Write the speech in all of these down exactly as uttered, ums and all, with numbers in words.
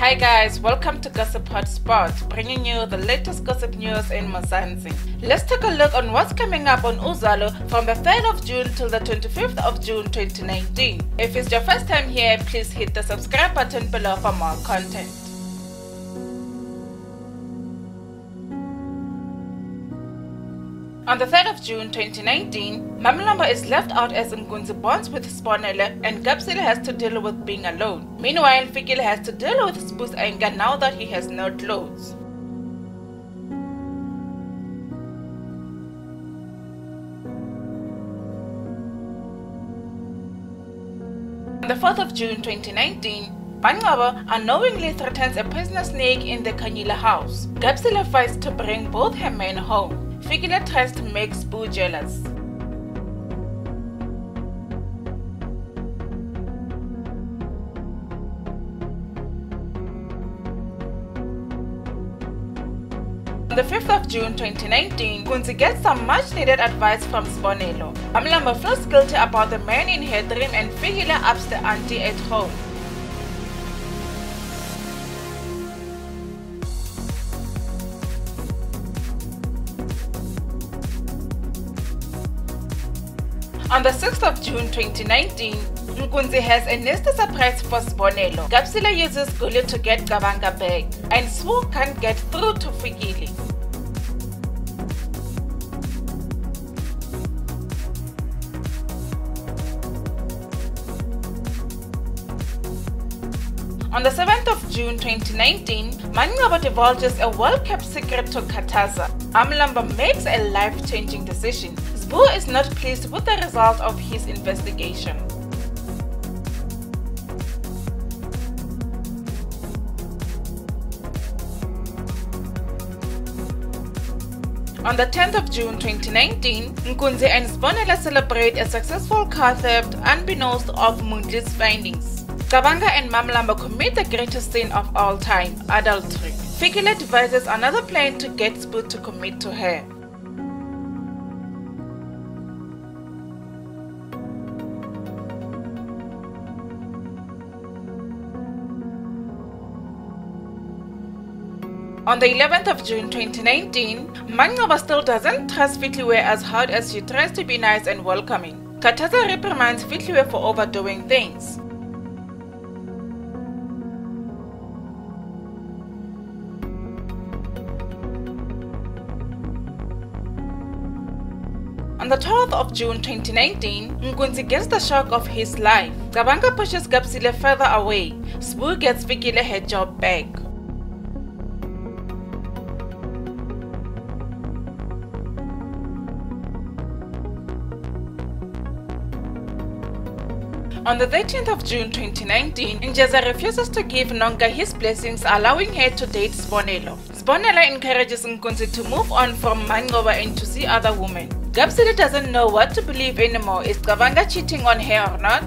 Hi guys, welcome to Gossip Hotspot, bringing you the latest gossip news in Mzansi. Let's take a look on what's coming up on Uzalo from the third of June till the twenty-fifth of June twenty nineteen. If it's your first time here, please hit the subscribe button below for more content. On the third of June twenty nineteen, MaMlambo is left out as Nkunzi bonds with Sibonelo and Gabisile has to deal with being alone. Meanwhile, Fikile has to deal with Sbu's anger now that he has no clothes. On the fourth of June twenty nineteen, MaNgcobo unknowingly threatens a poisonous snake in the Khanyile house. Gabisile fights to bring both her men home. Fikile tries to make Sbu jealous. On the fifth of June twenty nineteen, Nkunzi gets some much needed advice from Sibonelo. MaMlambo feels guilty about the man in her dream and Fikile ups the ante at home. On the sixth of June twenty nineteen, Nkunzi has a nasty surprise for Sibonelo. Gabisile uses Gulu to get Qhabanga back, and Sbu can't get through to Fikile. On the seventh of June twenty nineteen, MaNgcobo divulges a well-kept secret to Khathaza. MaMlambo makes a life-changing decision. Sbu is not pleased with the result of his investigation. On the tenth of June twenty nineteen, Nkunzi and Sibonelo celebrate a successful car theft unbeknownst of Mundli's findings. Qhabanga and MaMlambo commit the greatest sin of all time, adultery. Fikile devises another plan to get Sbu to commit to her. On the eleventh of June twenty nineteen, MaNgcobo still doesn't trust Fikile as hard as she tries to be nice and welcoming. Khathaza reprimands Fikile for overdoing things. On the twelfth of June twenty nineteen, Nkunzi gets the shock of his life. Qhabanga pushes Gabisile further away. Sbu gets Fikile her job back. On the thirteenth of June twenty nineteen, Njeza refuses to give Nonka his blessings, allowing her to date Sibonelo. Sibonelo encourages Nkunzi to move on from MaNgcobo and to see other women. Gabisile doesn't know what to believe anymore. Is Qhabanga cheating on her or not?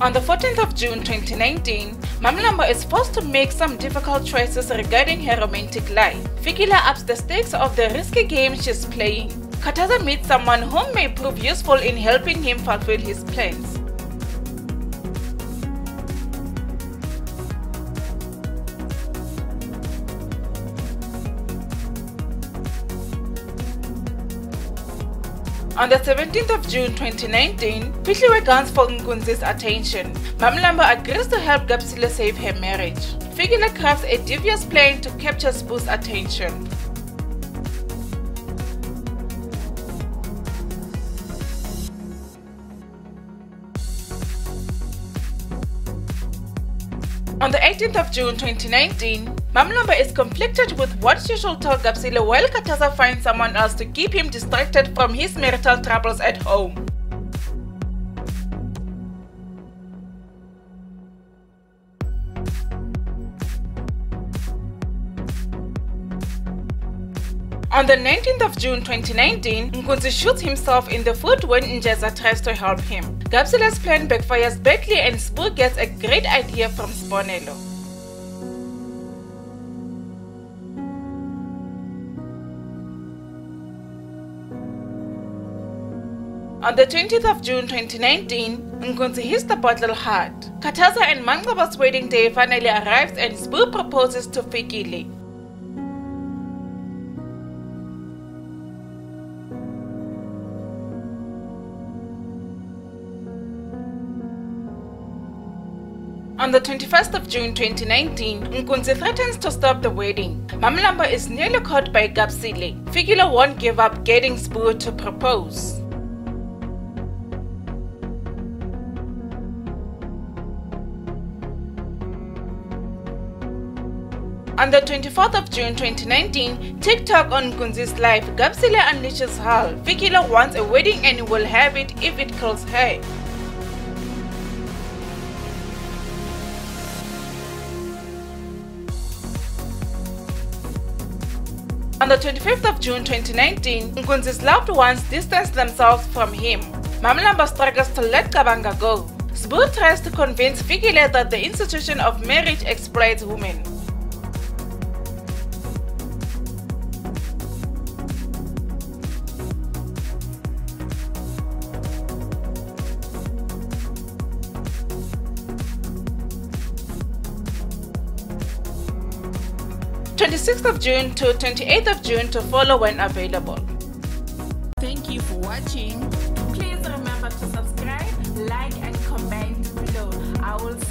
On the fourteenth of June twenty nineteen, MaMlambo is forced to make some difficult choices regarding her romantic life. Fikile ups the stakes of the risky game she's playing. Khathaza meets someone whom may prove useful in helping him fulfill his plans. On the seventeenth of June twenty nineteen, Fikile guns for Nkunzi's attention. MaMlambo agrees to help Gabisile save her marriage. Fikile crafts a devious plan to capture Sbu's attention. On the eighteenth of June twenty nineteen, MaMlambo is conflicted with what she should tell Gabisile while Khathaza finds someone else to keep him distracted from his marital troubles at home. On the nineteenth of June twenty nineteen, Nkunzi shoots himself in the foot when Njeza tries to help him. Gabisile's plan backfires badly and Sbu gets a great idea from Sibonelo. On the twentieth of June twenty nineteen, Nkunzi hits the bottle hard. Khathaza and MaNgcobo's wedding day finally arrives and Sbu proposes to Fikile. On the twenty-first of June twenty nineteen, Nkunzi threatens to stop the wedding. MaMlambo is nearly caught by Gabisile. Fikile won't give up getting Sbu to propose. On the twenty-fourth of June twenty nineteen, TikTok on Nkunzi's life, Gabisile unleashes hell. Fikile wants a wedding and will have it if it kills her. On the twenty-fifth of June twenty nineteen, Nkunzi's loved ones distance themselves from him. MaMlambo struggles to let Qhabanga go. Sbu tries to convince Fikile that the institution of marriage exploits women. twenty-sixth of June to twenty-eighth of June to follow when available. Thank you for watching. Please remember to subscribe, like and comment below. I will